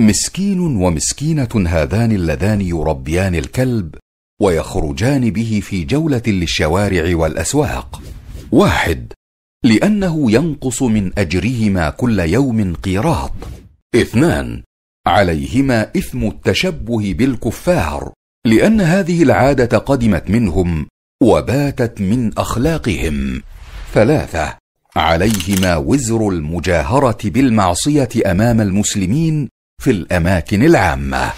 مسكين ومسكينة هذان اللذان يربيان الكلب ويخرجان به في جولة للشوارع والأسواق. واحد، لأنه ينقص من أجرهما كل يوم قيراط. اثنان، عليهما إثم التشبه بالكفار، لأن هذه العادة قدمت منهم وباتت من أخلاقهم. ثلاثة، عليهما وزر المجاهرة بالمعصية أمام المسلمين في الأماكن العامة.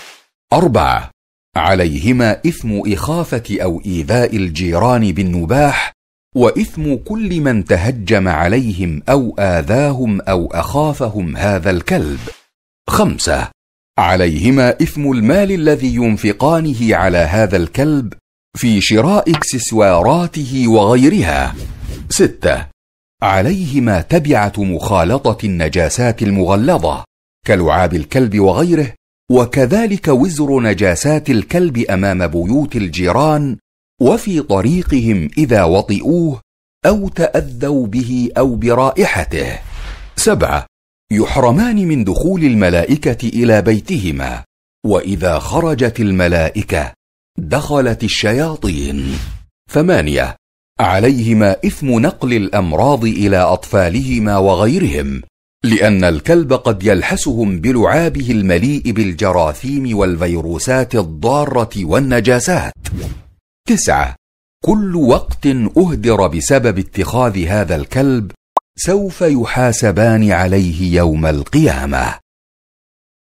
أربعة، عليهما إثم إخافة أو إيذاء الجيران بالنباح، وإثم كل من تهجم عليهم أو آذاهم أو أخافهم هذا الكلب. خمسة، عليهما إثم المال الذي ينفقانه على هذا الكلب في شراء اكسسواراته وغيرها. ستة، عليهما تبعة مخالطة النجاسات المغلظة كلعاب الكلب وغيره، وكذلك وزر نجاسات الكلب أمام بيوت الجيران وفي طريقهم إذا وطئوه أو تأذوا به أو برائحته. سبعة، يحرمان من دخول الملائكة إلى بيتهما، وإذا خرجت الملائكة دخلت الشياطين. ثمانية، عليهما إثم نقل الأمراض إلى أطفالهما وغيرهم، لأن الكلب قد يلحسهم بلعابه المليء بالجراثيم والفيروسات الضارة والنجاسات. تسعة، كل وقت أهدر بسبب اتخاذ هذا الكلب سوف يحاسبان عليه يوم القيامة.